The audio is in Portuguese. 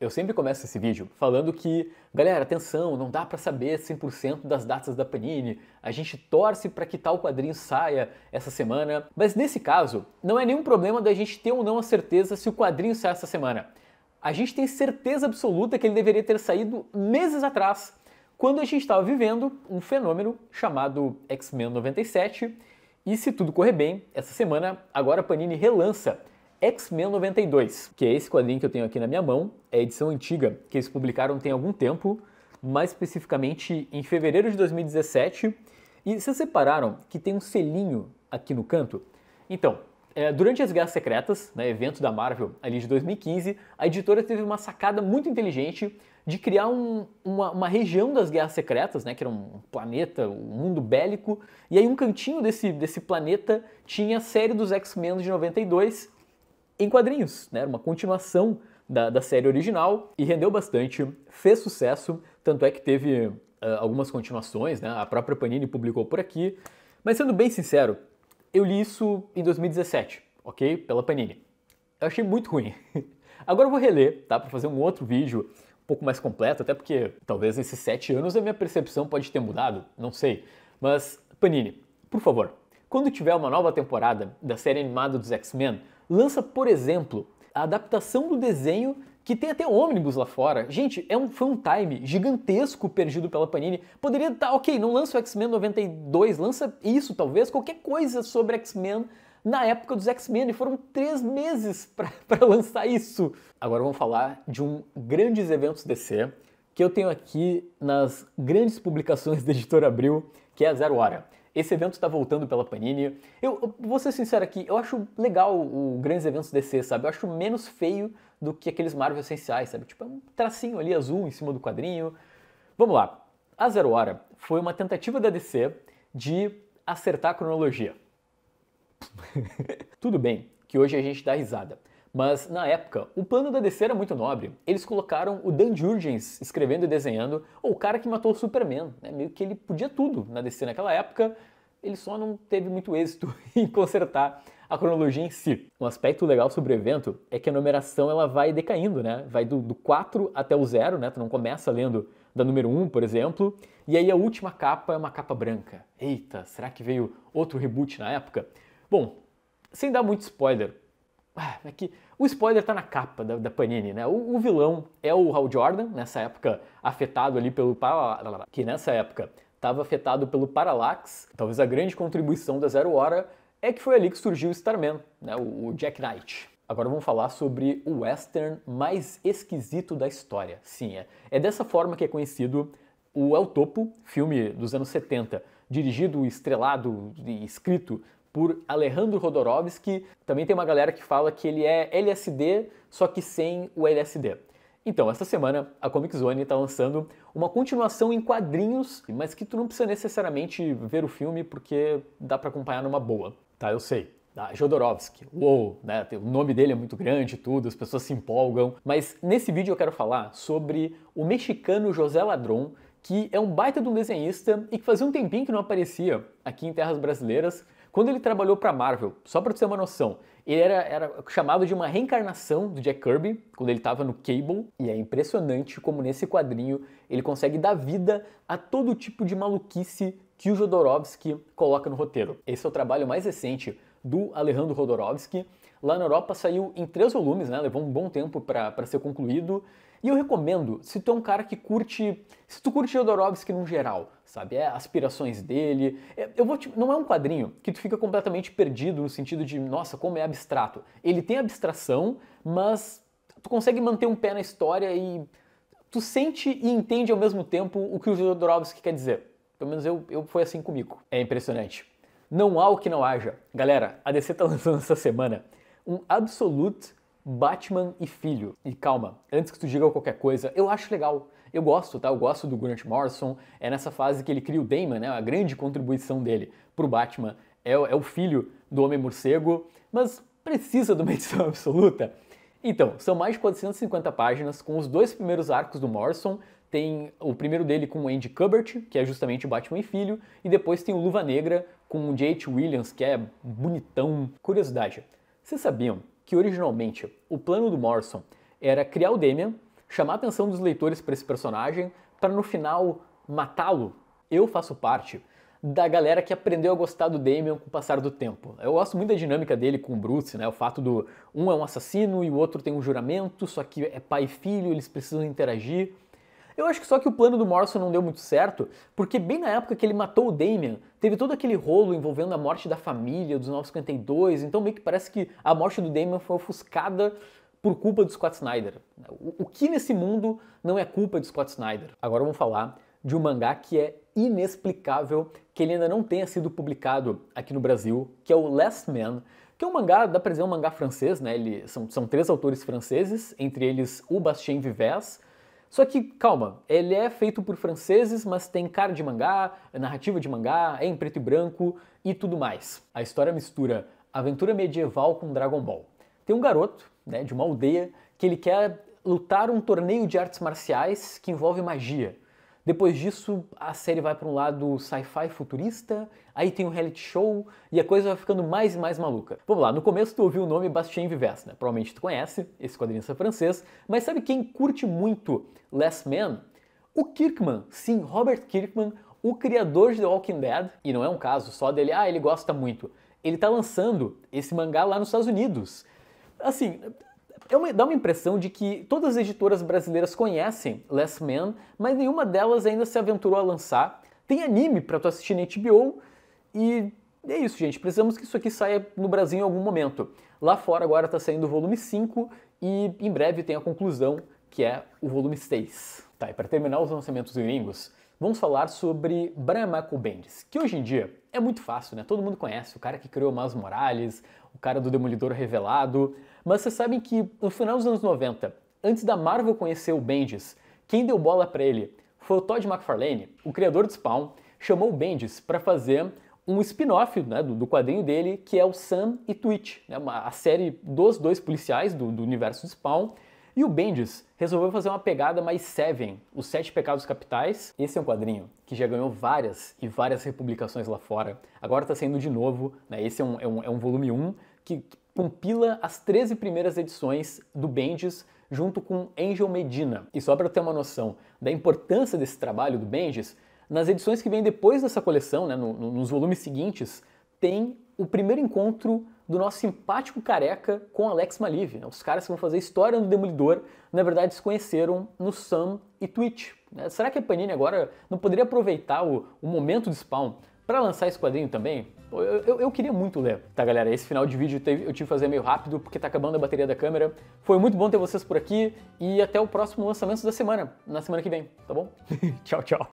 Eu sempre começo esse vídeo falando que, galera, atenção, não dá pra saber 100% das datas da Panini, a gente torce pra que tal quadrinho saia essa semana, mas nesse caso, não é nenhum problema da gente ter ou não a certeza se o quadrinho sai essa semana. A gente tem certeza absoluta que ele deveria ter saído meses atrás, quando a gente estava vivendo um fenômeno chamado X-Men 97, e se tudo correr bem, essa semana, agora a Panini relança X-Men 92, que é esse quadrinho que eu tenho aqui na minha mão, é a edição antiga que eles publicaram tem algum tempo, mais especificamente em fevereiro de 2017, e vocês separaram que tem um selinho aqui no canto? Então, durante as Guerras Secretas, né, evento da Marvel ali de 2015, a editora teve uma sacada muito inteligente de criar uma região das Guerras Secretas, né, que era um planeta, um mundo bélico, e aí um cantinho desse planeta tinha a série dos X-Men de 92, em quadrinhos, né? Era uma continuação da série original e rendeu bastante, fez sucesso, tanto é que teve algumas continuações, né? A própria Panini publicou por aqui, mas sendo bem sincero, eu li isso em 2017, ok? Pela Panini. Eu achei muito ruim. Agora eu vou reler, tá? Pra fazer um outro vídeo um pouco mais completo, até porque talvez nesses 7 anos a minha percepção pode ter mudado, não sei. Mas, Panini, por favor, quando tiver uma nova temporada da série animada dos X-Men, lança, por exemplo, a adaptação do desenho que tem até ônibus lá fora. Gente, foi um time gigantesco perdido pela Panini. Poderia estar, ok, não lança o X-Men 92, lança isso talvez, qualquer coisa sobre X-Men na época dos X-Men. E foram 3 meses para lançar isso. Agora vamos falar de um grandes eventos DC que eu tenho aqui nas grandes publicações da Editora Abril, que é a Zero Hora. Esse evento está voltando pela Panini. Eu vou ser sincero aqui, eu acho legal o grandes eventos DC, sabe? Eu acho menos feio do que aqueles Marvel essenciais, sabe? Tipo, é um tracinho ali azul em cima do quadrinho. Vamos lá. A Zero Hora foi uma tentativa da DC de acertar a cronologia. Tudo bem que hoje a gente dá risada, mas na época o plano da DC era muito nobre. Eles colocaram o Dan Jurgens escrevendo e desenhando, ou o cara que matou o Superman, né? Meio que ele podia tudo na DC naquela época, ele só não teve muito êxito em consertar a cronologia em si. Um aspecto legal sobre o evento é que a numeração ela vai decaindo, né? Vai do 4 até o 0, né? Tu não começa lendo da número 1, por exemplo, e aí a última capa é uma capa branca. Eita, será que veio outro reboot na época? Bom, sem dar muito spoiler, é que o spoiler tá na capa da Panini, né? O vilão é o Hal Jordan, nessa época afetado ali pelo Parallax, que nessa época estava afetado pelo Parallax. Talvez a grande contribuição da Zero Hora é que foi ali que surgiu o Starman, né? O Jack Knight. Agora vamos falar sobre o western mais esquisito da história. Sim, é dessa forma que é conhecido o El Topo, filme dos anos 70, dirigido, estrelado e escrito por Alejandro Jodorowsky. Também tem uma galera que fala que ele é LSD, só que sem o LSD. Então, essa semana, a Comic Zone está lançando uma continuação em quadrinhos, mas que tu não precisa necessariamente ver o filme, porque dá para acompanhar numa boa. Tá, eu sei. Tá, Jodorowsky, uou, né? O nome dele é muito grande e tudo, as pessoas se empolgam. Mas nesse vídeo eu quero falar sobre o mexicano José Ladrón, que é um baita de um desenhista e que fazia um tempinho que não aparecia aqui em terras brasileiras. Quando ele trabalhou para Marvel, só para você ter uma noção, ele era chamado de uma reencarnação do Jack Kirby, quando ele estava no Cable, e é impressionante como nesse quadrinho ele consegue dar vida a todo tipo de maluquice que o Jodorowsky coloca no roteiro. Esse é o trabalho mais recente do Alejandro Jodorowsky. Lá na Europa saiu em 3 volumes, né? Levou um bom tempo para ser concluído. E eu recomendo, se tu é um cara que curte... Se tu curte Jodorowsky no geral, sabe? É aspirações dele... não é um quadrinho que tu fica completamente perdido no sentido de, nossa, como é abstrato. Ele tem abstração, mas tu consegue manter um pé na história e... Tu sente e entende ao mesmo tempo o que o Jodorowsky quer dizer. Pelo menos eu foi assim comigo. É impressionante. Não há o que não haja. Galera, a DC tá lançando essa semana um absoluto Batman e Filho. E calma, antes que tu diga qualquer coisa, eu acho legal. Eu gosto, tá? Eu gosto do Grant Morrison. É nessa fase que ele cria o Damian, né? A grande contribuição dele pro Batman é o filho do Homem-Morcego, mas precisa de uma edição absoluta. Então, são mais de 450 páginas com os 2 primeiros arcos do Morrison. Tem o primeiro dele com o Andy Kubert, que é justamente o Batman e Filho, e depois tem o Luva Negra com o J.H. Williams, que é bonitão. Curiosidade, vocês sabiam que originalmente o plano do Morrison era criar o Damian, chamar a atenção dos leitores para esse personagem, para no final matá-lo. Eu faço parte da galera que aprendeu a gostar do Damian com o passar do tempo. Eu gosto muito da dinâmica dele com o Bruce, né? O fato do um é um assassino e o outro tem um juramento, só que é pai e filho, eles precisam interagir. Eu acho que só que o plano do Morrison não deu muito certo, porque bem na época que ele matou o Damian, teve todo aquele rolo envolvendo a morte da família, dos 952, então meio que parece que a morte do Damian foi ofuscada por culpa do Scott Snyder. O que nesse mundo não é culpa de Scott Snyder? Agora vamos falar de um mangá que é inexplicável que ele ainda não tenha sido publicado aqui no Brasil, que é o Last Man, que é um mangá, dá pra dizer, um mangá francês, né? São três autores franceses, entre eles o Bastien Vives. Só que, calma, ele é feito por franceses, mas tem cara de mangá, narrativa de mangá, é em preto e branco e tudo mais. A história mistura aventura medieval com Dragon Ball. Tem um garoto, né, de uma aldeia, que ele quer lutar um torneio de artes marciais que envolve magia. Depois disso, a série vai para um lado sci-fi futurista, aí tem um reality show e a coisa vai ficando mais e mais maluca. Vamos lá, no começo tu ouviu o nome Bastien Vives, né? Provavelmente tu conhece esse quadrinista francês, mas sabe quem curte muito Last Man? O Kirkman, sim, Robert Kirkman, o criador de The Walking Dead. E não é um caso só dele, ah, ele gosta muito. Ele tá lançando esse mangá lá nos Estados Unidos. Assim, dá uma impressão de que todas as editoras brasileiras conhecem Last Man, mas nenhuma delas ainda se aventurou a lançar. Tem anime pra tu assistir na HBO e é isso, gente. Precisamos que isso aqui saia no Brasil em algum momento. Lá fora agora tá saindo o volume 5 e em breve tem a conclusão, que é o volume 6. Tá, e pra terminar os lançamentos gringos, vamos falar sobre Brian Michael Bendis, que hoje em dia é muito fácil, né? Todo mundo conhece, o cara que criou Miles Morales, o cara do Demolidor Revelado. Mas vocês sabem que no final dos anos 90, antes da Marvel conhecer o Bendis, quem deu bola pra ele foi o Todd McFarlane, o criador de Spawn, chamou o Bendis para fazer um spin-off, né, do quadrinho dele, que é o Sam and Twitch, né, a série dos dois policiais do universo de Spawn. E o Bendis resolveu fazer uma pegada mais Seven, os 7 Pecados Capitais. Esse é um quadrinho que já ganhou várias e várias republicações lá fora. Agora tá saindo de novo, né? Esse é um volume 1 que compila as 13 primeiras edições do Bendis junto com Angel Medina. E só para ter uma noção da importância desse trabalho do Bendis, nas edições que vêm depois dessa coleção, né, nos volumes seguintes, tem o primeiro encontro do nosso simpático careca com Alex Maleev. Né? Os caras que vão fazer história no Demolidor, na verdade, se conheceram no Sam and Twitch. Né? Será que a Panini agora não poderia aproveitar o momento do Spawn para lançar esse quadrinho também? Eu queria muito ler. Tá, galera, esse final de vídeo eu tive que fazer meio rápido, porque tá acabando a bateria da câmera. Foi muito bom ter vocês por aqui e até o próximo lançamento da semana, na semana que vem, tá bom? Tchau, tchau.